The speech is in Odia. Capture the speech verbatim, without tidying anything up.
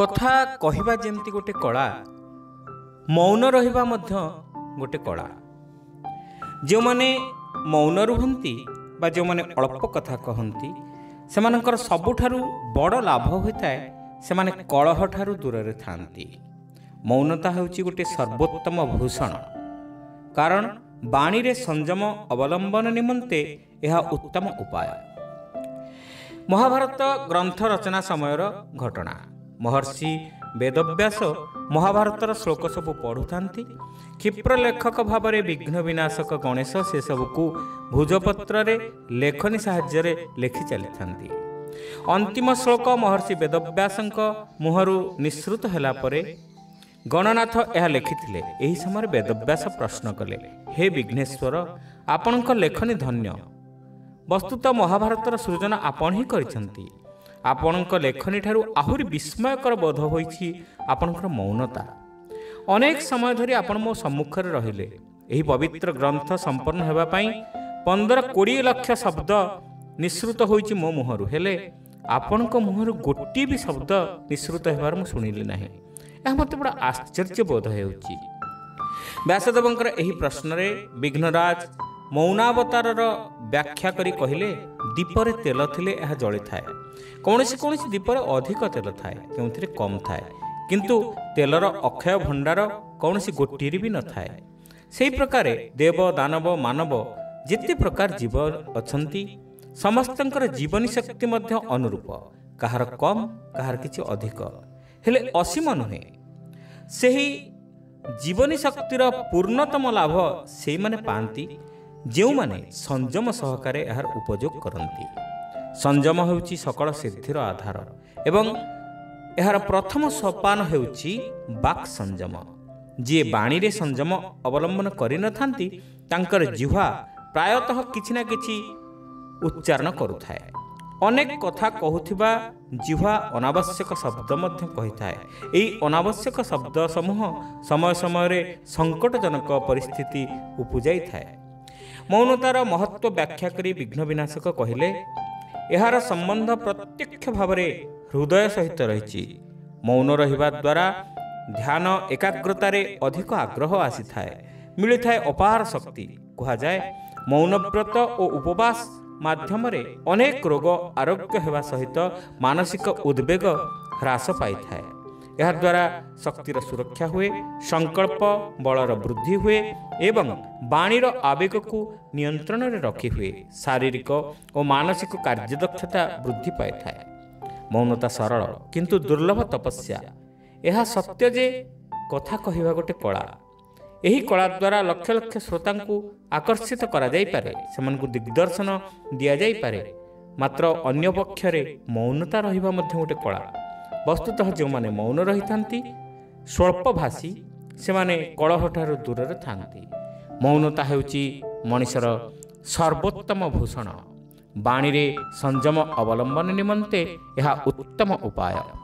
কথা কহিবা যেমতি গোটে কলা, মৌন রহিবা মধ্য গোটে কলা। যেউমানে মৌন রুহନ୍ତି বা যেউমানে অল্প কথা কহନ୍ତି সেমানଙ୍କର ସବୁଠାରୁ ବଡ଼ ଲାଭ ହୋଇଥାଏ ସେମାନେ କଳହଠାରୁ ଦୂରରେ ଥାନ୍ତି। ମୌନତା ହେଉଛି ଗୋଟିଏ ସର୍ବୋତ୍ତମ ଭୂଷଣ। କାରଣ ବାଣୀରେ ସଂଯମ ଅବଲମ୍ବନ ନିମନ୍ତେ ଏହା ଉତ୍ତମ ଉପାୟ। ମହାଭାରତ ଗ୍ରନ୍ଥ ରଚନା ସମୟର ଘଟଣା। ମହର୍ଷି ବେଦବ୍ୟାସ ମହାଭାରତର ଶ୍ଳୋକ ସବୁ ପଢ଼ୁଥାନ୍ତି। କ୍ଷିପ୍ର ଲେଖକ ଭାବରେ ବିଘ୍ନ ବିନାଶକ ଗଣେଶ ସେସବୁକୁ ଭୁଜପତ୍ରରେ ଲେଖନୀ ସାହାଯ୍ୟରେ ଲେଖି ଚାଲିଥାନ୍ତି। ଅନ୍ତିମ ଶ୍ଳୋକ ମହର୍ଷି ବେଦବ୍ୟାସଙ୍କ ମୁହଁରୁ ନିଃସୃତ ହେଲା ପରେ ଗଣନାଥ ଏହା ଲେଖିଥିଲେ। ଏହି ସମୟରେ ବେଦବ୍ୟାସ ପ୍ରଶ୍ନ କଲେ, ହେ ବିଘ୍ନେଶ୍ୱର, ଆପଣଙ୍କ ଲେଖନୀ ଧନ୍ୟ। ବସ୍ତୁତଃ ମହାଭାରତର ସୃଜନା ଆପଣ ହିଁ କରିଛନ୍ତି। ଆପଣଙ୍କ ଲେଖନୀଠାରୁ ଆହୁରି ବିସ୍ମୟକର ବୋଧ ହୋଇଛି ଆପଣଙ୍କର ମୌନତା। ଅନେକ ସମୟ ଧରି ଆପଣ ମୋ ସମ୍ମୁଖରେ ରହିଲେ। ଏହି ପବିତ୍ର ଗ୍ରନ୍ଥ ସମ୍ପନ୍ନ ହେବା ପାଇଁ ପନ୍ଦର କୋଡ଼ିଏ ଲକ୍ଷ ଶବ୍ଦ ନିଃସୃତ ହୋଇଛି ମୋ ମୁହଁରୁ, ହେଲେ ଆପଣଙ୍କ ମୁହଁରୁ ଗୋଟିଏ ବି ଶବ୍ଦ ନିଃସୃତ ହେବାର ମୁଁ ଶୁଣିଲି ନାହିଁ। ଏହା ମୋତେ ବଡ଼ ଆଶ୍ଚର୍ଯ୍ୟ ବୋଧ ହେଉଛି। ବ୍ୟାସଦେବଙ୍କର ଏହି ପ୍ରଶ୍ନରେ ବିଘ୍ନରାଜ ମୌନାବତାରର ବ୍ୟାଖ୍ୟା କରି କହିଲେ, ଦୀପରେ ତେଲ ଥିଲେ ଏହା ଜଳିଥାଏ। କୌଣସି କୌଣସି ଦୀପରେ ଅଧିକ ତେଲ ଥାଏ, କେଉଁଥିରେ କମ୍ ଥାଏ, କିନ୍ତୁ ତେଲର ଅକ୍ଷୟ ଭଣ୍ଡାର କୌଣସି ଗୋଟିଏରେ ବି ନଥାଏ। ସେହି ପ୍ରକାରେ ଦେବ, ଦାନବ, ମାନବ ଯେତେ ପ୍ରକାର ଜୀବ ଅଛନ୍ତି ସମସ୍ତଙ୍କର ଜୀବନୀ ଶକ୍ତି ମଧ୍ୟ ଅନୁରୂପ। କାହାର କମ୍, କାହାର କିଛି ଅଧିକ, ହେଲେ ଅସୀମ ନୁହେଁ। ସେହି ଜୀବନୀ ଶକ୍ତିର ପୂର୍ଣ୍ଣତମ ଲାଭ ସେଇମାନେ ପାଆନ୍ତି ଯେଉଁମାନେ ସଂଯମ ସହକାରେ ଏହାର ଉପଯୋଗ କରନ୍ତି। ସଂଯମ ହେଉଛି ସକଳ ସିଦ୍ଧିର ଆଧାର ଏବଂ ଏହାର ପ୍ରଥମ ସୋପାନ ହେଉଛି ବାକ୍ ସଂଯମ। ଯିଏ ବାଣୀରେ ସଂଯମ ଅବଲମ୍ବନ କରିନଥାନ୍ତି ତାଙ୍କର ଜିହ୍ୱା ପ୍ରାୟତଃ କିଛି ନା କିଛି ଉଚ୍ଚାରଣ କରୁଥାଏ। ଅନେକ କଥା କହୁଥିବା ଜିହ୍ୱା ଅନାବଶ୍ୟକ ଶବ୍ଦ ମଧ୍ୟ କହିଥାଏ। ଏହି ଅନାବଶ୍ୟକ ଶବ୍ଦ ସମୂହ ସମୟ ସମୟରେ ସଙ୍କଟଜନକ ପରିସ୍ଥିତି ଉପୁଜାଇଥାଏ। ମୌନତାର ମହତ୍ତ୍ୱ ବ୍ୟାଖ୍ୟା କରି ବିଘ୍ନ ବିନାଶକ କହିଲେ, ଏହାର ସମ୍ବନ୍ଧ ପ୍ରତ୍ୟକ୍ଷ ଭାବରେ ହୃଦୟ ସହିତ ରହିଛି। ମୌନ ରହିବା ଦ୍ୱାରା ଧ୍ୟାନ ଏକାଗ୍ରତାରେ ଅଧିକ ଆଗ୍ରହ ଆସିଥାଏ, ମିଳିଥାଏ ଅପାର ଶକ୍ତି। କୁହାଯାଏ, ମୌନବ୍ରତ ଓ ଉପବାସ ମାଧ୍ୟମରେ ଅନେକ ରୋଗ ଆରୋଗ୍ୟ ହେବା ସହିତ ମାନସିକ ଉଦ୍ବେଗ ହ୍ରାସ ପାଇଥାଏ। ଏହାଦ୍ୱାରା ଶକ୍ତିର ସୁରକ୍ଷା ହୁଏ, ସଂକଳ୍ପ ବଳର ବୃଦ୍ଧି ହୁଏ ଏବଂ ବାଣୀର ଆବେଗକୁ ନିୟନ୍ତ୍ରଣରେ ରଖି ହୁଏ। ଶାରୀରିକ ଓ ମାନସିକ କାର୍ଯ୍ୟଦକ୍ଷତା ବୃଦ୍ଧି ପାଇଥାଏ। ମୌନତା ସରଳ କିନ୍ତୁ ଦୁର୍ଲଭ ତପସ୍ୟା। ଏହା ସତ୍ୟ ଯେ କଥା କହିବା ଗୋଟେ କଳା। ଏହି କଳା ଦ୍ୱାରା ଲକ୍ଷ ଲକ୍ଷ ଶ୍ରୋତାଙ୍କୁ ଆକର୍ଷିତ କରାଯାଇପାରେ, ସେମାନଙ୍କୁ ଦିଗ୍ଦର୍ଶନ ଦିଆଯାଇପାରେ। ମାତ୍ର ଅନ୍ୟ ପକ୍ଷରେ ମୌନତା ରହିବା ମଧ୍ୟ ଗୋଟେ କଳା। ବସ୍ତୁତଃ ଯେଉଁମାନେ ମୌନ ରହିଥାନ୍ତି ସ୍ୱଳ୍ପଭାଷୀ, ସେମାନେ କଳହଠାରୁ ଦୂରରେ ଥାନ୍ତି। ମୌନତା ହେଉଛି ମଣିଷର ସର୍ବୋତ୍ତମ ଭୂଷଣ। ବାଣୀରେ ସଂଯମ ଅବଲମ୍ବନ ନିମନ୍ତେ ଏହା ଉତ୍ତମ ଉପାୟ।